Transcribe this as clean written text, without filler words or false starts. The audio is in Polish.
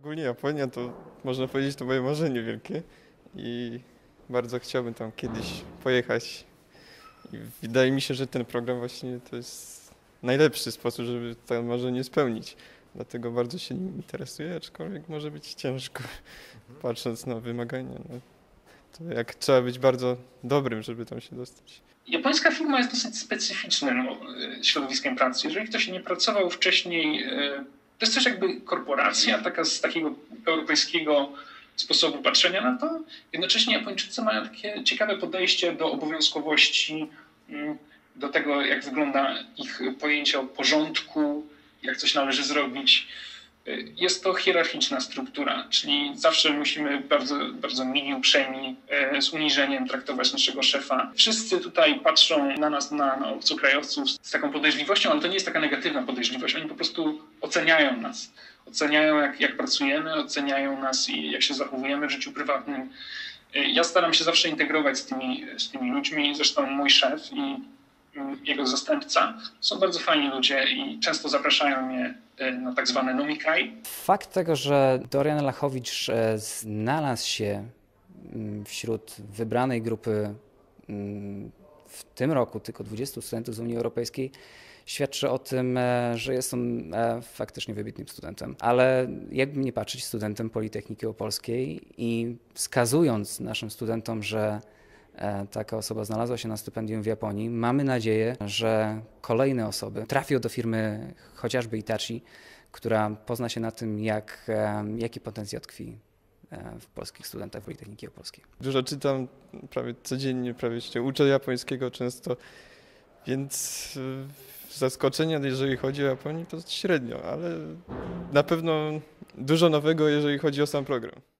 Ogólnie Japonia to, można powiedzieć, to moje marzenie wielkie i bardzo chciałbym tam kiedyś pojechać. I wydaje mi się, że ten program właśnie to jest najlepszy sposób, żeby to marzenie spełnić. Dlatego bardzo się nim interesuję, aczkolwiek może być ciężko, patrząc na wymagania. No, to jak trzeba być bardzo dobrym, żeby tam się dostać. Japońska firma jest dosyć specyficznym środowiskiem pracy. Jeżeli ktoś nie pracował wcześniej, to jest też jakby korporacja, taka z takiego europejskiego sposobu patrzenia na to. Jednocześnie Japończycy mają takie ciekawe podejście do obowiązkowości, do tego, jak wygląda ich pojęcie o porządku, jak coś należy zrobić. Jest to hierarchiczna struktura, czyli zawsze musimy bardzo mili, uprzejmi, z uniżeniem traktować naszego szefa. Wszyscy tutaj patrzą na nas, na obcokrajowców z taką podejrzliwością, ale to nie jest taka negatywna podejrzliwość. Oni po prostu oceniają nas. Oceniają, jak pracujemy, oceniają nas i jak się zachowujemy w życiu prywatnym. Ja staram się zawsze integrować z tymi ludźmi, zresztą mój szef i jego zastępca są bardzo fajni ludzie i często zapraszają mnie na tak zwane nomikai. Fakt tego, że Dorian Lachowicz znalazł się wśród wybranej grupy w tym roku tylko 20 studentów z Unii Europejskiej, świadczy o tym, że jest on faktycznie wybitnym studentem. Ale jakby nie patrzeć, studentem Politechniki Opolskiej, i wskazując naszym studentom, że taka osoba znalazła się na stypendium w Japonii, mamy nadzieję, że kolejne osoby trafią do firmy chociażby Hitachi, która pozna się na tym, jaki potencjał tkwi w polskich studentach Politechniki Opolskiej. Dużo czytam, prawie codziennie, prawie się uczę japońskiego często, więc zaskoczenia, jeżeli chodzi o Japonię, to średnio, ale na pewno dużo nowego, jeżeli chodzi o sam program.